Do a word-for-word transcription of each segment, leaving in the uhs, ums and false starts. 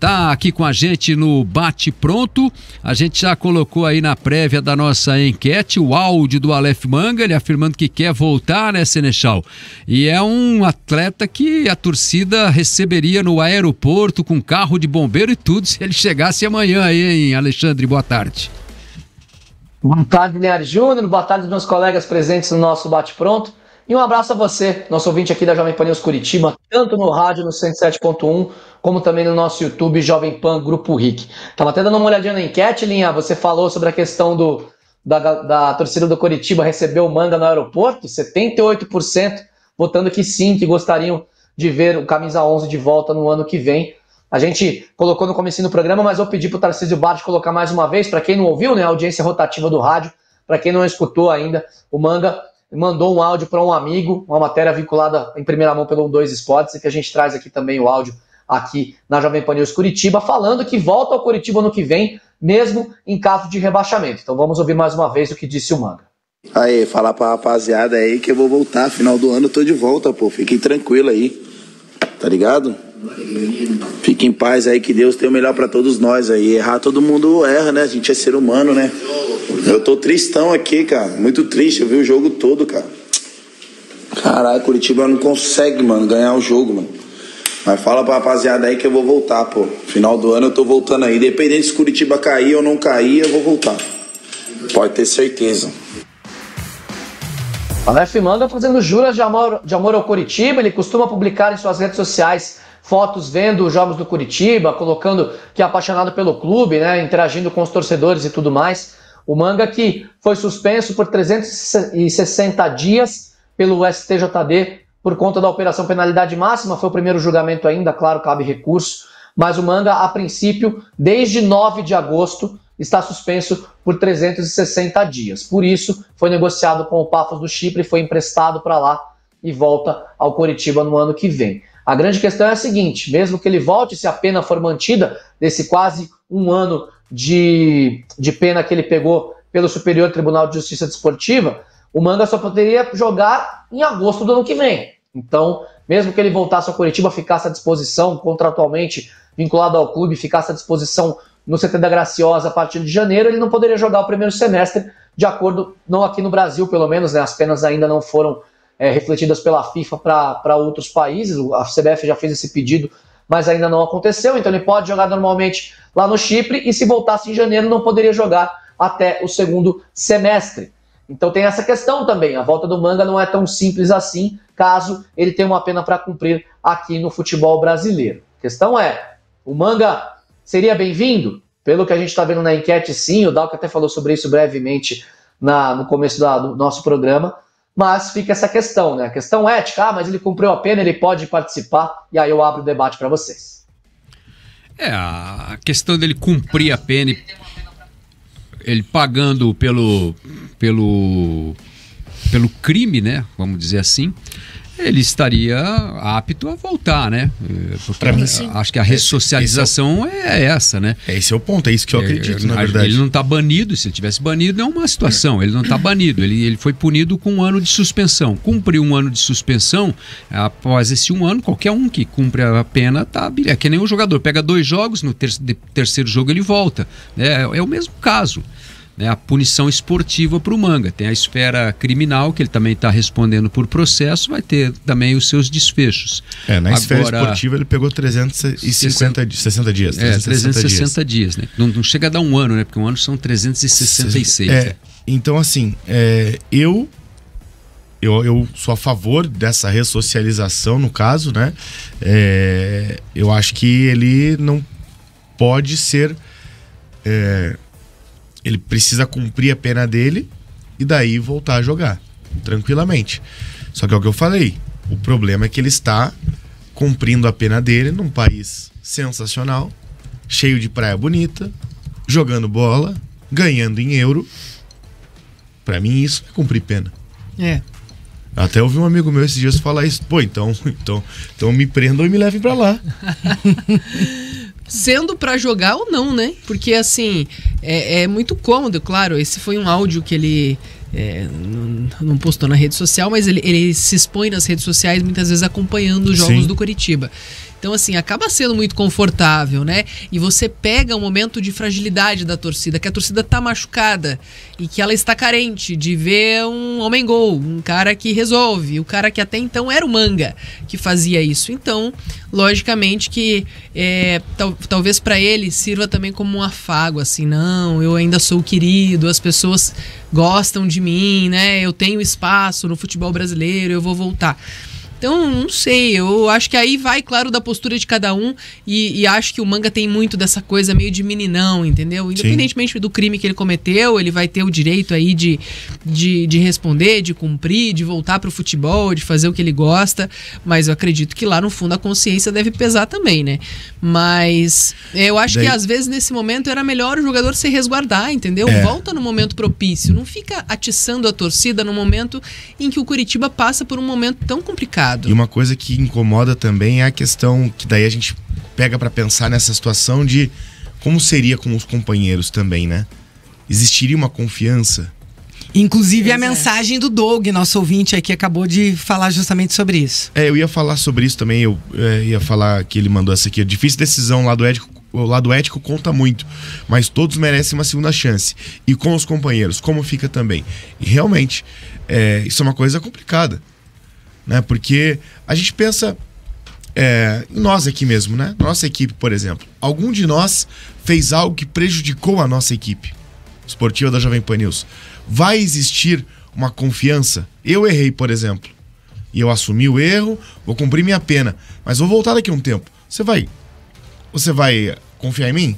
Tá aqui com a gente no Bate Pronto. A gente já colocou aí na prévia da nossa enquete o áudio do Alef Manga, ele afirmando que quer voltar, né, Senechal? E é um atleta que a torcida receberia no aeroporto com carro de bombeiro e tudo se ele chegasse amanhã aí, hein, Alexandre? Boa tarde. Boa tarde, Near Júnior. Boa tarde aos meus colegas presentes no nosso Bate Pronto. E um abraço a você, nosso ouvinte aqui da Jovem Pan News Coritiba, tanto no rádio no cento e sete ponto um, como também no nosso YouTube Jovem Pan Grupo R I C. Estava até dando uma olhadinha na enquete, Linha, você falou sobre a questão do, da, da torcida do Coritiba receber o Manga no aeroporto, setenta e oito por cento votando que sim, que gostariam de ver o Camisa onze de volta no ano que vem. A gente colocou no comecinho do programa, mas eu pedi para o Tarcísio Barros colocar mais uma vez, para quem não ouviu, né, a audiência rotativa do rádio, para quem não escutou ainda, o Manga mandou um áudio para um amigo, uma matéria vinculada em primeira mão pelo doze Sports, e que a gente traz aqui também o áudio aqui na Jovem Pan News Coritiba, falando que volta ao Coritiba ano que vem, mesmo em caso de rebaixamento. Então vamos ouvir mais uma vez o que disse o Manga. Aí, falar pra rapaziada aí que eu vou voltar, final do ano eu tô de volta, pô, fiquem tranquilo aí, tá ligado? Fiquem em paz aí, que Deus tem o melhor pra todos nós aí. Errar todo mundo erra, né? A gente é ser humano, né? Eu tô tristão aqui, cara, muito triste, eu vi o jogo todo, cara. Caralho, Coritiba não consegue, mano, ganhar o jogo, mano. Mas fala pra rapaziada aí que eu vou voltar, pô. Final do ano eu tô voltando aí. Independente se Coritiba cair ou não cair, eu vou voltar. Pode ter certeza. Alef Manga fazendo juras de amor, de amor ao Coritiba. Ele costuma publicar em suas redes sociais fotos vendo os jogos do Coritiba, colocando que é apaixonado pelo clube, né, interagindo com os torcedores e tudo mais. O Manga, que foi suspenso por trezentos e sessenta dias pelo S T J D por conta da Operação Penalidade Máxima, foi o primeiro julgamento ainda, claro, cabe recurso, mas o Manga, a princípio, desde nove de agosto, está suspenso por trezentos e sessenta dias. Por isso, foi negociado com o Pafos do Chipre, foi emprestado para lá e volta ao Coritiba no ano que vem. A grande questão é a seguinte, mesmo que ele volte, se a pena for mantida, desse quase um ano de, de pena que ele pegou pelo Superior Tribunal de Justiça Desportiva, o Manga só poderia jogar em agosto do ano que vem. Então, mesmo que ele voltasse ao Coritiba, ficasse à disposição contratualmente, vinculado ao clube, ficasse à disposição no C T da Graciosa a partir de janeiro, ele não poderia jogar o primeiro semestre, de acordo, não aqui no Brasil pelo menos, né, as penas ainda não foram É, refletidas pela FIFA para outros países. A C B F já fez esse pedido, mas ainda não aconteceu, então ele pode jogar normalmente lá no Chipre, e se voltasse em janeiro não poderia jogar até o segundo semestre. Então tem essa questão também, a volta do Manga não é tão simples assim, caso ele tenha uma pena para cumprir aqui no futebol brasileiro. A questão é, o Manga seria bem-vindo? Pelo que a gente está vendo na enquete, sim, o Dalca até falou sobre isso brevemente na, no começo da, do nosso programa. Mas fica essa questão, né? A questão ética, ah, mas ele cumpriu a pena, ele pode participar, e aí eu abro o debate para vocês. É, a questão dele cumprir a pena, ele pagando pelo, pelo, pelo crime, né? Vamos dizer assim, ele estaria apto a voltar, né? Para mim, sim. Acho que a ressocialização esse, esse é, o... é essa, né? Esse é o ponto, é isso que eu acredito, é, na verdade. Ele não está banido, se ele tivesse banido, é uma situação, ele não está banido, ele, ele foi punido com um ano de suspensão. Cumpriu um ano de suspensão, após esse um ano, qualquer um que cumpre a pena, tá, é que nem um jogador, pega dois jogos, no ter terceiro jogo ele volta, né? É o mesmo caso. Né, a punição esportiva para o Manga. Tem a esfera criminal, que ele também está respondendo por processo, vai ter também os seus desfechos. É, na Agora, esfera esportiva ele pegou trezentos e sessenta, sessenta, sessenta dias. É, trezentos e sessenta dias, né? Não, não chega a dar um ano, né? Porque um ano são trezentos e sessenta e seis. É, né? Então, assim, é, eu, eu, eu sou a favor dessa ressocialização, no caso, né? É, eu acho que ele não pode ser... É, ele precisa cumprir a pena dele e daí voltar a jogar, tranquilamente. Só que é o que eu falei, o problema é que ele está cumprindo a pena dele num país sensacional, cheio de praia bonita, jogando bola, ganhando em euro. Pra mim isso é cumprir pena. É. Até ouvi um amigo meu esses dias falar isso. Pô, então, então, então me prendam e me levem pra lá. Sendo pra jogar ou não, né? Porque, assim, é, é muito cômodo, claro. Esse foi um áudio que ele é, não, não postou na rede social, mas ele, ele se expõe nas redes sociais, muitas vezes acompanhando os jogos, sim, do Coritiba. Então, assim, acaba sendo muito confortável, né? E você pega um momento de fragilidade da torcida, que a torcida tá machucada e que ela está carente de ver um homem-gol, um cara que resolve, o cara que até então era o Manga que fazia isso. Então, logicamente que é, tal, talvez para ele sirva também como um afago, assim, não, eu ainda sou o querido, as pessoas gostam de mim, né? Eu tenho espaço no futebol brasileiro, eu vou voltar. Então, não sei, eu acho que aí vai, claro, da postura de cada um, e, e acho que o Manga tem muito dessa coisa meio de meninão, entendeu? Independentemente Sim. do crime que ele cometeu, ele vai ter o direito aí de, de, de responder, de cumprir, de voltar pro futebol, de fazer o que ele gosta, mas eu acredito que lá no fundo a consciência deve pesar também, né? Mas eu acho Daí... que às vezes nesse momento era melhor o jogador se resguardar, entendeu? É. Volta no momento propício, não fica atiçando a torcida no momento em que o Coritiba passa por um momento tão complicado. E uma coisa que incomoda também é a questão que daí a gente pega pra pensar nessa situação de como seria com os companheiros também, né? Existiria uma confiança? Inclusive a mensagem do Doug, nosso ouvinte aqui, acabou de falar justamente sobre isso. É, eu ia falar sobre isso também, eu é, ia falar que ele mandou essa aqui. Difícil decisão, o lado ético, o lado ético conta muito, mas todos merecem uma segunda chance. E com os companheiros, como fica também? E realmente, é, isso é uma coisa complicada. Né? Porque a gente pensa é, nós aqui mesmo, né? Nossa equipe, por exemplo. Algum de nós fez algo que prejudicou a nossa equipe esportiva da Jovem Pan News. Vai existir uma confiança? Eu errei, por exemplo. E eu assumi o erro, vou cumprir minha pena. Mas vou voltar daqui a um tempo. Você vai, você vai confiar em mim?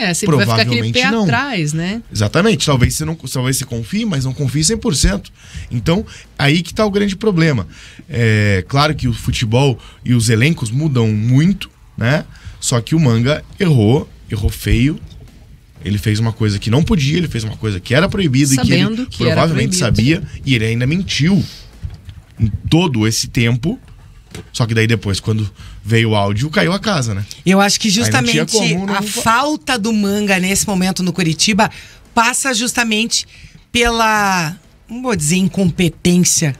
É, você vai ficar aquele pé não. atrás, né? Exatamente, talvez você, não, talvez você confie, mas não confie cem por cento. Então, aí que tá o grande problema. É, claro que o futebol e os elencos mudam muito, né? Só que o Manga errou, errou feio. Ele fez uma coisa que não podia, ele fez uma coisa que era proibida. Sabendo e que ele que provavelmente era sabia. E ele ainda mentiu em todo esse tempo. Só que daí depois, quando veio o áudio, caiu a casa, né? Eu acho que justamente comum, não... a falta do Manga nesse momento no Coritiba passa justamente pela, não vou dizer incompetência,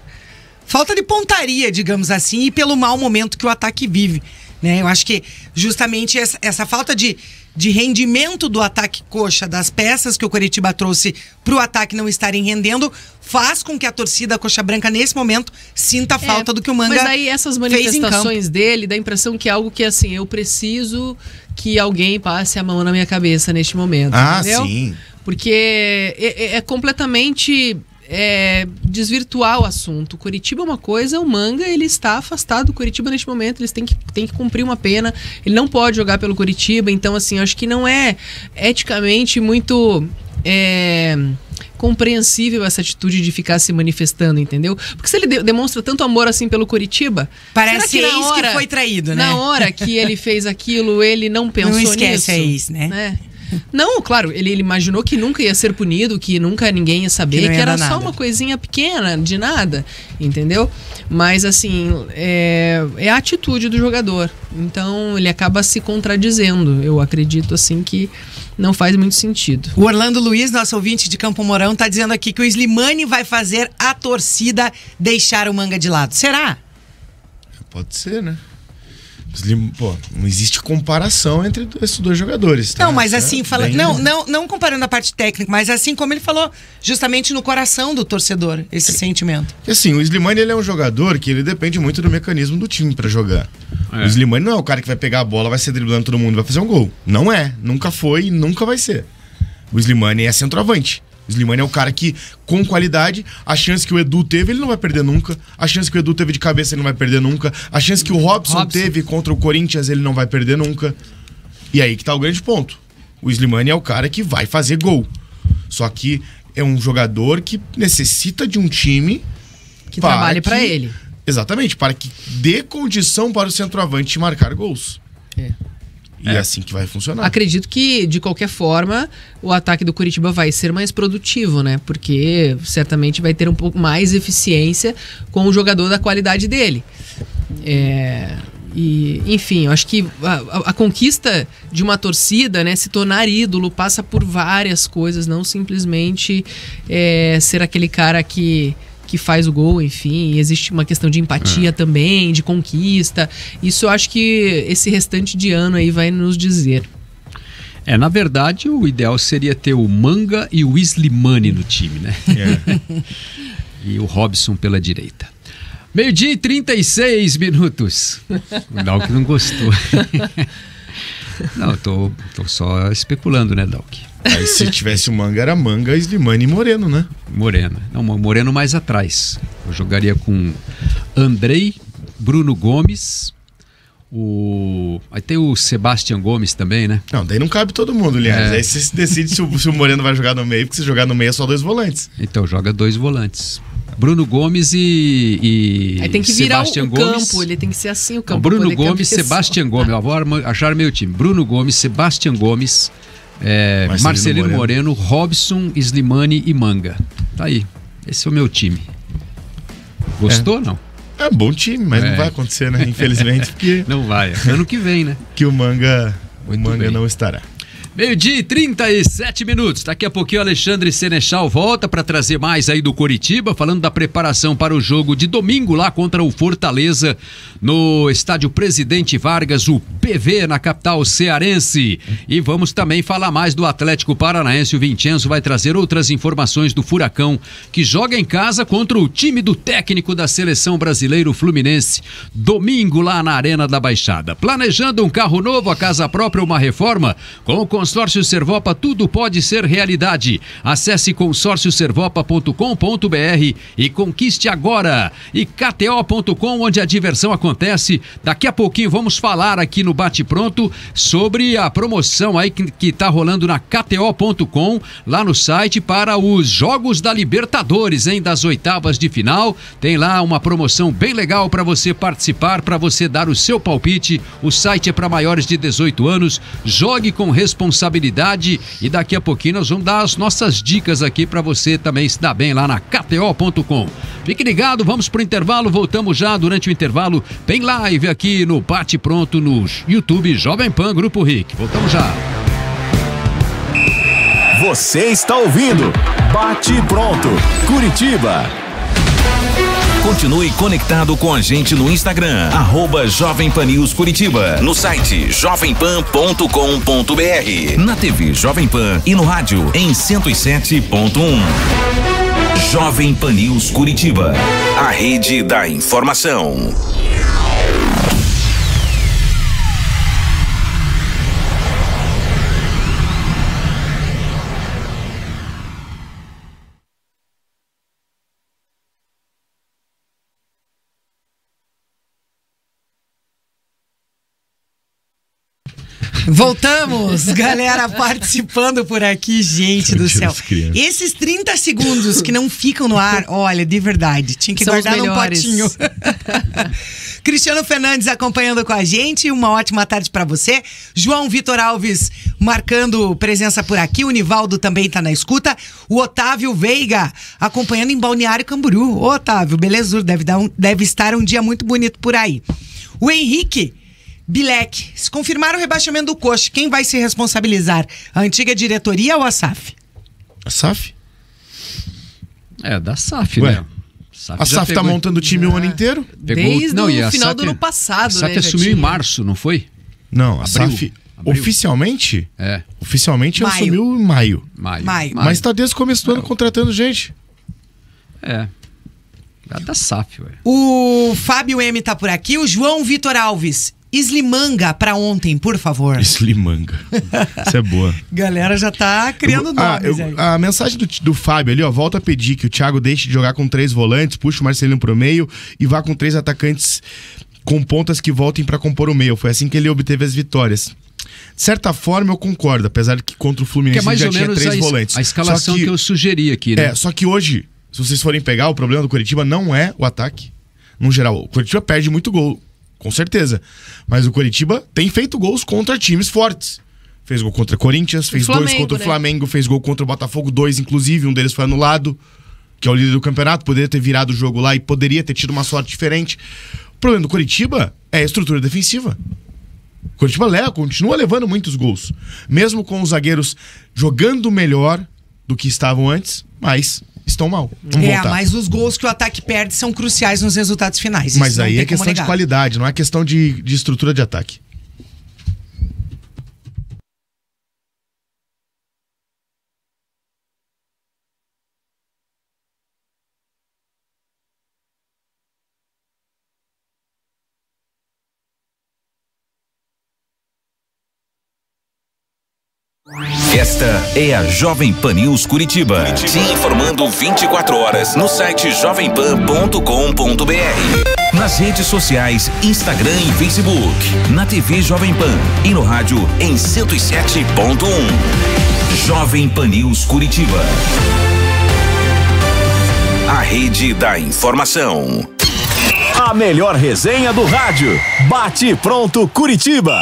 falta de pontaria, digamos assim, e pelo mau momento que o ataque vive, né? Eu acho que justamente essa, essa falta de, de rendimento do ataque coxa, das peças que o Coritiba trouxe para o ataque não estarem rendendo, faz com que a torcida coxa branca, nesse momento, sinta a falta é, do que o Manga fez em campo. Mas aí essas manifestações dele dá a impressão que é algo que, assim, eu preciso que alguém passe a mão na minha cabeça neste momento, ah, entendeu? Sim. Porque é, é, é completamente... É, desvirtuar o assunto. Coritiba é uma coisa, o Manga ele está afastado do Coritiba neste momento, eles têm que, têm que cumprir uma pena, ele não pode jogar pelo Coritiba, então assim, acho que não é eticamente muito é, compreensível essa atitude de ficar se manifestando, entendeu? Porque se ele de- demonstra tanto amor assim pelo Coritiba, parece que, na hora, que foi traído, né? Na hora que ele fez aquilo, ele não pensou nisso. Não esquece nisso, é isso, né? né? Não, claro, ele, ele imaginou que nunca ia ser punido, que nunca ninguém ia saber, que, que era só uma coisinha pequena, de nada, entendeu? Mas assim, é, é a atitude do jogador, então ele acaba se contradizendo, eu acredito assim que não faz muito sentido. O Orlando Luiz, nosso ouvinte de Campo Mourão, tá dizendo aqui que o Slimani vai fazer a torcida deixar o Manga de lado, será? Pode ser, né? Pô, não existe comparação entre esses dois jogadores, tá? Não, mas assim, fala, Bem... não, não, não comparando a parte técnica, mas assim como ele falou, justamente no coração do torcedor, esse é, sentimento. Assim, o Slimani ele é um jogador que ele depende muito do mecanismo do time pra jogar. É. O Slimani não é o cara que vai pegar a bola, vai ser driblando todo mundo, vai fazer um gol. Não é, nunca foi e nunca vai ser. O Slimani é centroavante. O Slimani é o cara que, com qualidade, a chance que o Edu teve, ele não vai perder nunca. A chance que o Edu teve de cabeça, ele não vai perder nunca. A chance que o Robson, Robson. teve contra o Corinthians, ele não vai perder nunca. E aí que tá o grande ponto. O Slimani é o cara que vai fazer gol. Só que é um jogador que necessita de um time... Que trabalhe para ele. Exatamente, para que dê condição para o centroavante marcar gols. É. E é. é assim que vai funcionar. Acredito que, de qualquer forma, o ataque do Coritiba vai ser mais produtivo, né? Porque certamente vai ter um pouco mais eficiência com o jogador da qualidade dele. É... E, enfim, eu acho que a, a, a conquista de uma torcida, né, se tornar ídolo, passa por várias coisas, não simplesmente é, ser aquele cara que... que faz o gol, enfim. Existe uma questão de empatia é. também, de conquista. Isso eu acho que esse restante de ano aí vai nos dizer. É, na verdade, o ideal seria ter o Manga e o Slimani no time, né? É. E o Robson pela direita. Meio-dia e trinta e seis minutos. O que não gostou. Não, eu tô, tô só especulando, né, Dalk? Aí se tivesse o Manga, era Manga, Slimani e Moreno, né? Moreno. Não, Moreno mais atrás. Eu jogaria com Andrei, Bruno Gomes, o... aí tem o Sebastião Gomes também, né? Não, daí não cabe todo mundo, aliás. É. Aí você decide se o, se o Moreno vai jogar no meio, porque se jogar no meio é só dois volantes. Então, joga dois volantes. Bruno Gomes e, e aí tem que Sebastião virar o, o Gomes. Campo, ele tem que ser assim o campo. Não, Bruno Gomes, Sebastião Gomes, eu vou achar meu time. Bruno Gomes, Sebastião Gomes, é, Marcelino, Marcelino Moreno. Moreno, Robson, Slimani e Manga. Tá aí, esse é o meu time. Gostou ou é. não? É bom time, mas é. não vai acontecer, né? Infelizmente, porque... não vai, ano que vem, né? Que o Manga, o Manga bem. não estará. Meio-dia e trinta e sete minutos. Daqui a pouquinho o Alexandre Senechal volta para trazer mais aí do Coritiba, falando da preparação para o jogo de domingo lá contra o Fortaleza no Estádio Presidente Vargas, o P V, na capital cearense. E vamos também falar mais do Atlético Paranaense. O Vincenzo vai trazer outras informações do Furacão, que joga em casa contra o time do técnico da seleção brasileira, o Fluminense, domingo lá na Arena da Baixada. Planejando um carro novo, a casa própria, uma reforma? Com o Consórcio Servopa, tudo pode ser realidade. Acesse consórcio servopa ponto com ponto br e conquiste agora. E K T O ponto com, onde a diversão acontece. Daqui a pouquinho vamos falar aqui no Bate Pronto sobre a promoção aí que está rolando na K T O ponto com, lá no site, para os jogos da Libertadores, hein, das oitavas de final. Tem lá uma promoção bem legal para você participar, para você dar o seu palpite. O site é para maiores de dezoito anos. Jogue com responsabilidade. Responsabilidade, e daqui a pouquinho nós vamos dar as nossas dicas aqui para você também se dar bem lá na K T O ponto com. Fique ligado, vamos pro intervalo, voltamos já. Durante o intervalo tem live aqui no Bate Pronto no YouTube Jovem Pan Grupo R I C. Voltamos já. Você está ouvindo Bate Pronto Coritiba. Continue conectado com a gente no Instagram, arroba Jovem Pan News Coritiba, no site jovem pan ponto com ponto br, na T V Jovem Pan e no rádio em cento e sete ponto um. Jovem Pan News Coritiba, a rede da informação. Voltamos, galera participando por aqui, gente do céu. Esses trinta segundos que não ficam no ar, olha, de verdade, tinha que guardar num potinho. Cristiano Fernandes acompanhando com a gente, uma ótima tarde pra você. João Vitor Alves marcando presença por aqui, o Nivaldo também tá na escuta. O Otávio Veiga acompanhando em Balneário Camboriú. Ô, Otávio, belezura, deve, dar um, deve estar um dia muito bonito por aí. O Henrique Bilek, se confirmar o rebaixamento do Coxa, quem vai se responsabilizar? A antiga diretoria ou a S A F? A S A F? É, da S A F, Ué. né? A S A F tá montando o time ah, o ano inteiro? Pegou... Desde não, o final do ano passado, né? A S A F, né, assumiu tinha... em março, não foi? Não, a S A F oficialmente? É. Oficialmente maio. assumiu em maio. Maio. maio. Mas tá desde o começo do ano contratando gente. É. É da S A F, ué. O Fábio M tá por aqui, o João Vitor Alves. Slimanga pra ontem, por favor. Slimanga. Isso é boa. Galera já tá criando eu, nomes ah, eu, aí. A mensagem do, do Fábio ali, ó. Volta a pedir que o Thiago deixe de jogar com três volantes, puxa o Marcelinho pro meio e vá com três atacantes com pontas que voltem pra compor o meio. Foi assim que ele obteve as vitórias. De certa forma, eu concordo, apesar de que contra o Fluminense que é já tinha três a volantes. A escalação que, que eu sugeri aqui, né? É, só que hoje, se vocês forem pegar, o problema do Coritiba não é o ataque. No geral, o Coritiba perde muito gol. Com certeza. Mas o Coritiba tem feito gols contra times fortes. Fez gol contra o Corinthians, fez Flamengo, dois contra o né? Flamengo, fez gol contra o Botafogo, dois inclusive, um deles foi anulado, que é o líder do campeonato, poderia ter virado o jogo lá e poderia ter tido uma sorte diferente. O problema do Coritiba é a estrutura defensiva. O Coritiba leva, continua levando muitos gols, mesmo com os zagueiros jogando melhor do que estavam antes, mas estão mal. É, voltar. Mas os gols que o ataque perde são cruciais nos resultados finais. Mas isso aí é questão de qualidade, não é questão de, de estrutura de ataque. Esta é a Jovem Pan News Coritiba, Coritiba. Te informando vinte e quatro horas no site jovem pan ponto com ponto br. Nas redes sociais, Instagram e Facebook. Na T V Jovem Pan e no rádio em cento e sete ponto um. Jovem Pan News Coritiba. A rede da informação. A melhor resenha do rádio. Bate pronto Coritiba.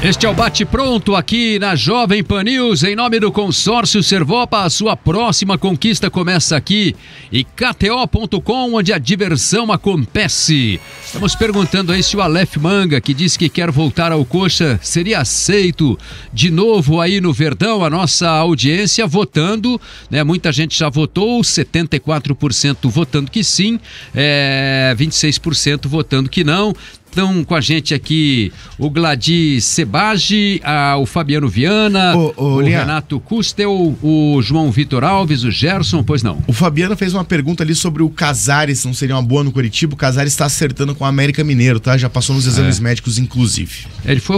Este é o Bate Pronto aqui na Jovem Pan News, em nome do Consórcio Servopa. A sua próxima conquista começa aqui, e K T O ponto com, onde a diversão acontece. Estamos perguntando aí se o Alef Manga, que disse que quer voltar ao Coxa, seria aceito de novo aí no Verdão. A nossa audiência votando, né? Muita gente já votou, setenta e quatro por cento votando que sim, é, vinte e seis por cento votando que não. Estão com a gente aqui o Gladi Sebagi, o Fabiano Viana, o, o, o Renato Custel, o João Vitor Alves, o Gerson, pois não. O Fabiano fez uma pergunta ali sobre o Casares, não seria uma boa no Coritiba. O Casares está acertando com o América Mineiro, tá? Já passou nos exames é. médicos, inclusive. Ele foi